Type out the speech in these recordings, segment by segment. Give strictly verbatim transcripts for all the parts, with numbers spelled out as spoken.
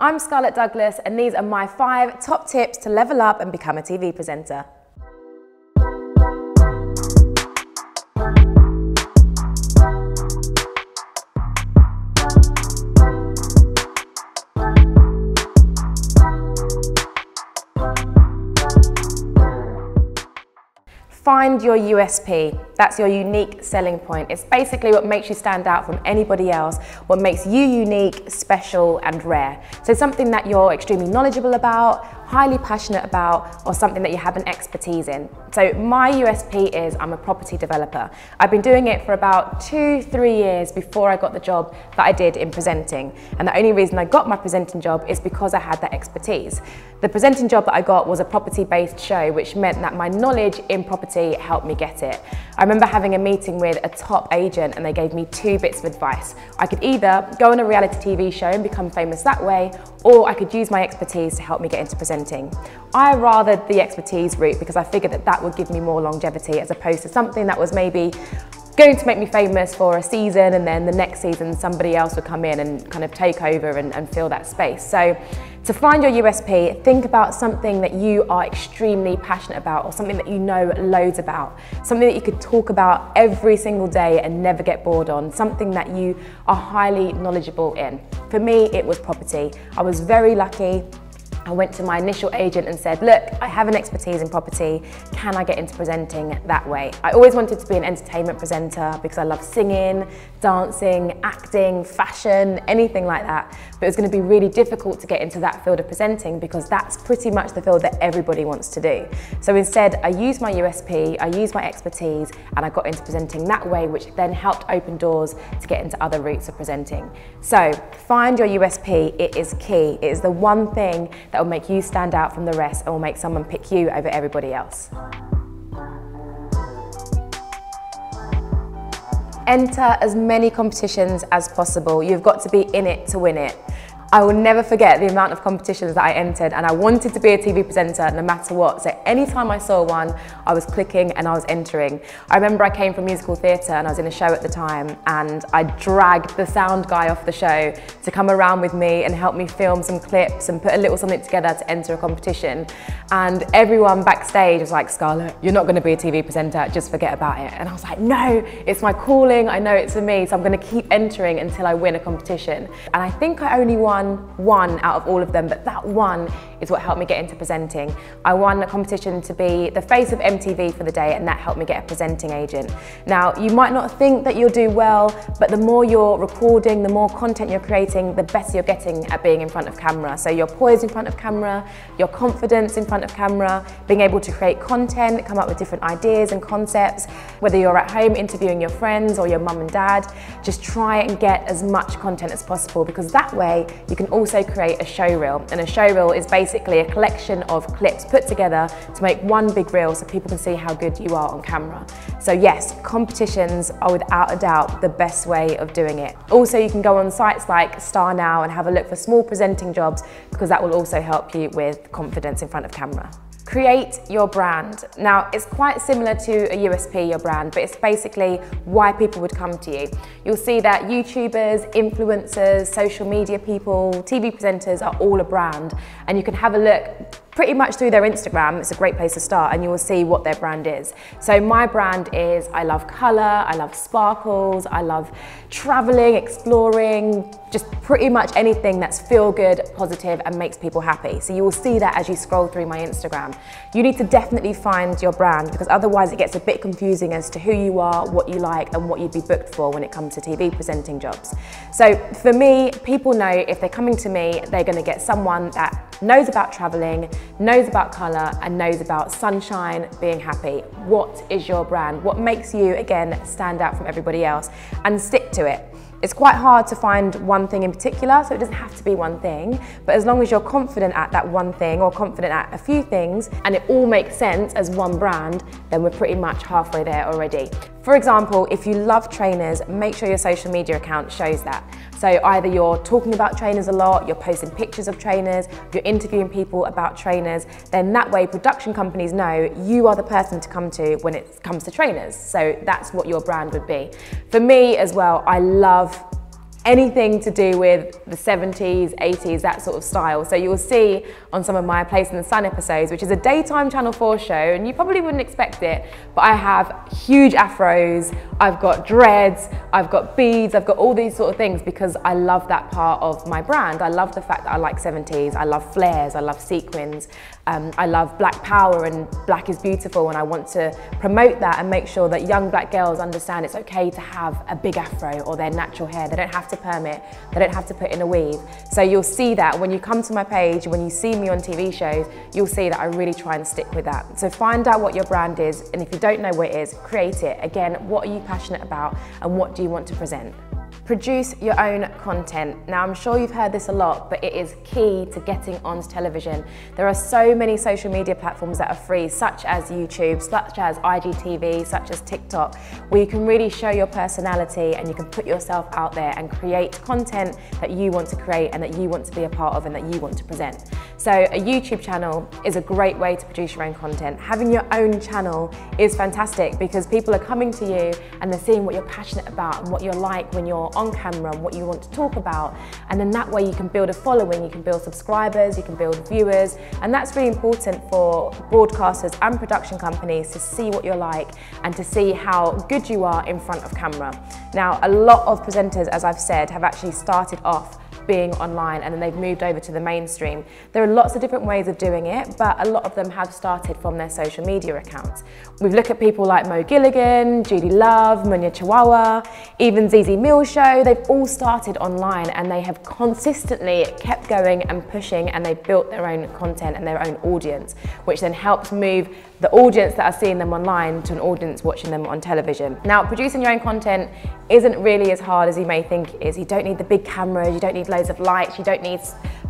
I'm Scarlette Douglas, and these are my five top tips to level up and become a T V presenter. Find your U S P. That's your unique selling point. It's basically what makes you stand out from anybody else, what makes you unique, special and rare. So something that you're extremely knowledgeable about, highly passionate about, or something that you have an expertise in. So my U S P is I'm a property developer. I've been doing it for about two, three years before I got the job that I did in presenting. And the only reason I got my presenting job is because I had that expertise. The presenting job that I got was a property-based show, which meant that my knowledge in property helped me get it. I remember having a meeting with a top agent and they gave me two bits of advice. I could either go on a reality T V show and become famous that way, or I could use my expertise to help me get into presenting. I rathered the expertise route because I figured that that would give me more longevity as opposed to something that was maybe going to make me famous for a season and then the next season somebody else would come in and kind of take over and, and fill that space. So to find your U S P, think about something that you are extremely passionate about or something that you know loads about, something that you could talk about every single day and never get bored on, something that you are highly knowledgeable in. For me, it was property. I was very lucky. I went to my initial agent and said, look, I have an expertise in property, can I get into presenting that way? I always wanted to be an entertainment presenter because I love singing, dancing, acting, fashion, anything like that. But it was going to be really difficult to get into that field of presenting because that's pretty much the field that everybody wants to do. So instead, I used my U S P, I used my expertise, and I got into presenting that way, which then helped open doors to get into other routes of presenting. So find your U S P, it is key. It is the one thing that that will make you stand out from the rest and will make someone pick you over everybody else. Enter as many competitions as possible. You've got to be in it to win it. I will never forget the amount of competitions that I entered, and I wanted to be a T V presenter no matter what. So anytime I saw one, I was clicking and I was entering. I remember I came from musical theatre and I was in a show at the time, and I dragged the sound guy off the show to come around with me and help me film some clips and put a little something together to enter a competition. And everyone backstage was like, Scarlett, you're not going to be a T V presenter, just forget about it. And I was like, no, it's my calling, I know it's for me, so I'm going to keep entering until I win a competition. And I think I only won one out of all of them, but that one is what helped me get into presenting. I won a competition to be the face of M T V for the day, and that helped me get a presenting agent. Now, you might not think that you'll do well, but the more you're recording, the more content you're creating, the better you're getting at being in front of camera. So your poise in front of camera, your confidence in front of camera, being able to create content, come up with different ideas and concepts, whether you're at home interviewing your friends or your mum and dad, just try and get as much content as possible, because that way you can also create a show reel. And a show reel is basically a collection of clips put together to make one big reel so people can see how good you are on camera. So yes, competitions are without a doubt the best way of doing it. Also, you can go on sites like Star Now and have a look for small presenting jobs, because that will also help you with confidence in front of camera. Create your brand. Now, it's quite similar to a U S P, your brand, but it's basically why people would come to you. You'll see that YouTubers, influencers, social media people, T V presenters are all a brand, and you can have a look pretty much through their Instagram. It's a great place to start, and you will see what their brand is. So my brand is I love colour, I love sparkles, I love travelling, exploring, just pretty much anything that's feel good, positive and makes people happy. So you will see that as you scroll through my Instagram. You need to definitely find your brand, because otherwise it gets a bit confusing as to who you are, what you like and what you'd be booked for when it comes to T V presenting jobs. So for me, people know if they're coming to me, they're going to get someone that knows about travelling, knows about colour and knows about sunshine, being happy. What is your brand? What makes you, again, stand out from everybody else? And stick to it. It's quite hard to find one thing in particular, so it doesn't have to be one thing, but as long as you're confident at that one thing or confident at a few things and it all makes sense as one brand, then we're pretty much halfway there already. For example, if you love trainers, make sure your social media account shows that. So either you're talking about trainers a lot, you're posting pictures of trainers, you're interviewing people about trainers, then that way production companies know you are the person to come to when it comes to trainers. So that's what your brand would be. For me as well, I love anything to do with the seventies, eighties, that sort of style. So you'll see on some of my A Place In The Sun episodes, which is a daytime Channel four show, and you probably wouldn't expect it, but I have huge afros, I've got dreads, I've got beads, I've got all these sort of things because I love that part of my brand. I love the fact that I like seventies, I love flares, I love sequins, um, I love black power and black is beautiful, and I want to promote that and make sure that young black girls understand it's okay to have a big afro or their natural hair. They don't have to perm it, they don't have to put in a weave. So you'll see that when you come to my page, when you see me on T V shows, you'll see that I really try and stick with that. So find out what your brand is, and if you don't know what it is, create it. Again, what are you passionate about and what do you want to present? Produce your own content. Now, I'm sure you've heard this a lot, but it is key to getting onto television. There are so many social media platforms that are free, such as YouTube, such as I G T V, such as TikTok, where you can really show your personality and you can put yourself out there and create content that you want to create and that you want to be a part of and that you want to present. So a YouTube channel is a great way to produce your own content. Having your own channel is fantastic because people are coming to you and they're seeing what you're passionate about and what you're like when you're on camera and what you want to talk about, and then that way you can build a following, you can build subscribers, you can build viewers, and that's really important for broadcasters and production companies to see what you're like and to see how good you are in front of camera. Now, a lot of presenters, as I've said, have actually started off being online and then they've moved over to the mainstream. There are lots of different ways of doing it, but a lot of them have started from their social media accounts. We look at people like Mo Gilligan, Judy Love, Munya Chawawa, even Zeze Millz show, they've all started online and they have consistently kept going and pushing, and they built their own content and their own audience, which then helps move the audience that are seeing them online to an audience watching them on television. Now, producing your own content isn't really as hard as you may think it is. You don't need the big cameras, you don't need loads of lights, you don't need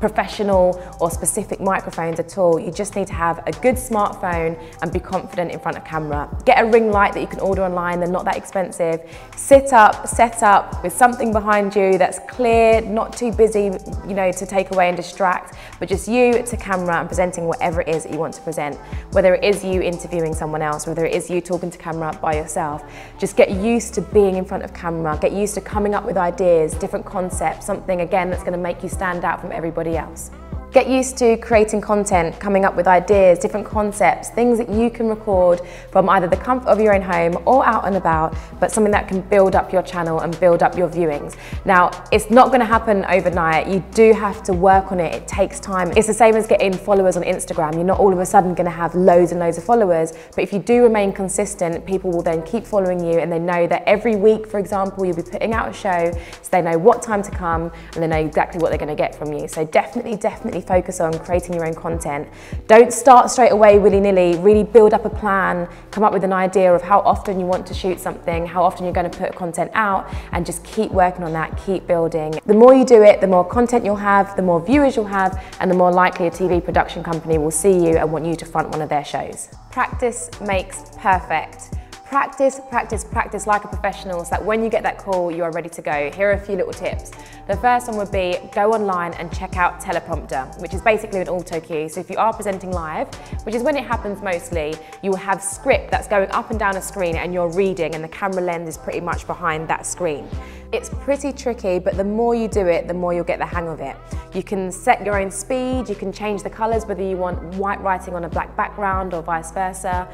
professional or specific microphones at all. You just need to have a good smartphone and be confident in front of camera. Get a ring light that you can order online, they're not that expensive. Sit up, set up with something behind you that's clear, not too busy, you know, to take away and distract, but just you to camera and presenting whatever it is that you want to present. Whether it is you interviewing someone else, whether it is you talking to camera by yourself, just get used to being in front of camera, get used to coming up with ideas, different concepts, something again that's gonna make you stand out from everybody else. Get used to creating content, coming up with ideas, different concepts, things that you can record from either the comfort of your own home or out and about, but something that can build up your channel and build up your viewings. Now, it's not going to happen overnight. You do have to work on it. It takes time. It's the same as getting followers on Instagram. You're not all of a sudden going to have loads and loads of followers, but if you do remain consistent, people will then keep following you, and they know that every week, for example, you'll be putting out a show, so they know what time to come and they know exactly what they're going to get from you. So definitely, definitely focus on creating your own content. Don't start straight away willy-nilly. Really build up a plan, come up with an idea of how often you want to shoot something, how often you're going to put content out, and just keep working on that, keep building. The more you do it, the more content you'll have, the more viewers you'll have, and the more likely a T V production company will see you and want you to front one of their shows. Practice makes perfect. Practice, practice, practice like a professional so that when you get that call, you are ready to go. Here are a few little tips. The first one would be go online and check out Teleprompter, which is basically an auto cue. So if you are presenting live, which is when it happens mostly, you will have script that's going up and down a screen and you're reading and the camera lens is pretty much behind that screen. It's pretty tricky, but the more you do it, the more you'll get the hang of it. You can set your own speed, you can change the colours, whether you want white writing on a black background or vice versa.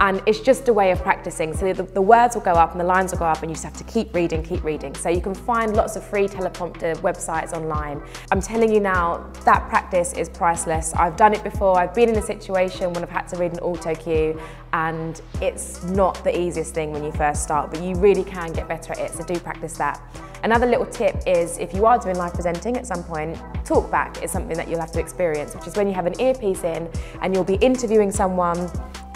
And it's just a way of practising. So the, the words will go up and the lines will go up and you just have to keep reading, keep reading. So you can find lots of free teleprompter websites online. I'm telling you now, that practice is priceless. I've done it before, I've been in a situation when I've had to read an auto cue, and it's not the easiest thing when you first start, but you really can get better at it, so do practice that. Another little tip is if you are doing live presenting at some point, talk back is something that you'll have to experience, which is when you have an earpiece in and you'll be interviewing someone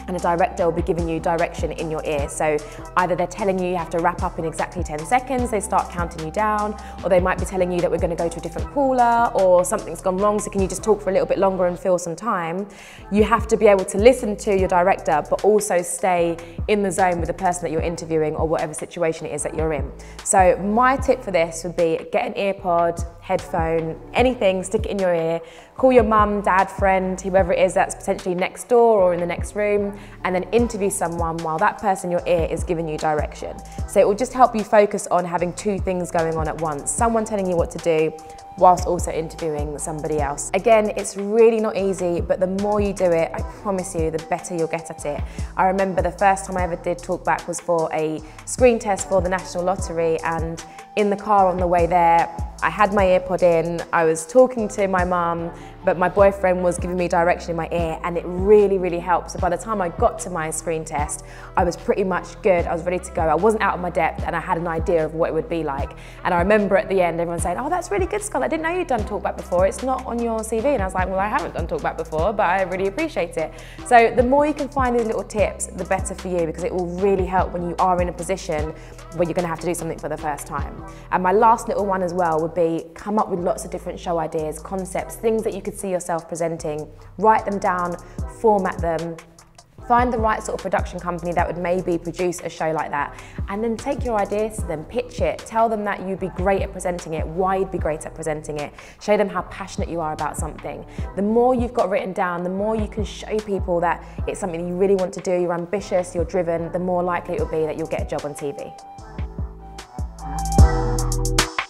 and a director will be giving you direction in your ear. So either they're telling you you have to wrap up in exactly ten seconds, they start counting you down, or they might be telling you that we're going to go to a different caller or something's gone wrong, so can you just talk for a little bit longer and fill some time. You have to be able to listen to your director but also stay in the zone with the person that you're interviewing or whatever situation it is that you're in. So my tip for this would be get an ear pod, headphone, anything, stick it in your ear, call your mum, dad, friend, whoever it is that's potentially next door or in the next room, and then interview someone while that person in your ear is giving you direction. So it will just help you focus on having two things going on at once, someone telling you what to do whilst also interviewing somebody else. Again, it's really not easy, but the more you do it, I promise you, the better you'll get at it. I remember the first time I ever did talkback was for a screen test for the National Lottery, and in the car on the way there, I had my earpod in, I was talking to my mum, but my boyfriend was giving me direction in my ear, and it really, really helped. So by the time I got to my screen test, I was pretty much good, I was ready to go. I wasn't out of my depth, and I had an idea of what it would be like. And I remember at the end, everyone saying, oh, that's really good, Scarlette, I didn't know you'd done talkback before, it's not on your C V. And I was like, well, I haven't done talkback before, but I really appreciate it. So the more you can find these little tips, the better for you, because it will really help when you are in a position where you're gonna have to do something for the first time. And my last little one as well would be, come up with lots of different show ideas, concepts, things that you could see yourself presenting, write them down, format them, find the right sort of production company that would maybe produce a show like that, and then take your ideas to them, pitch it, tell them that you'd be great at presenting it, why you'd be great at presenting it, show them how passionate you are about something. The more you've got written down, the more you can show people that it's something you really want to do, you're ambitious, you're driven, the more likely it will be that you'll get a job on T V.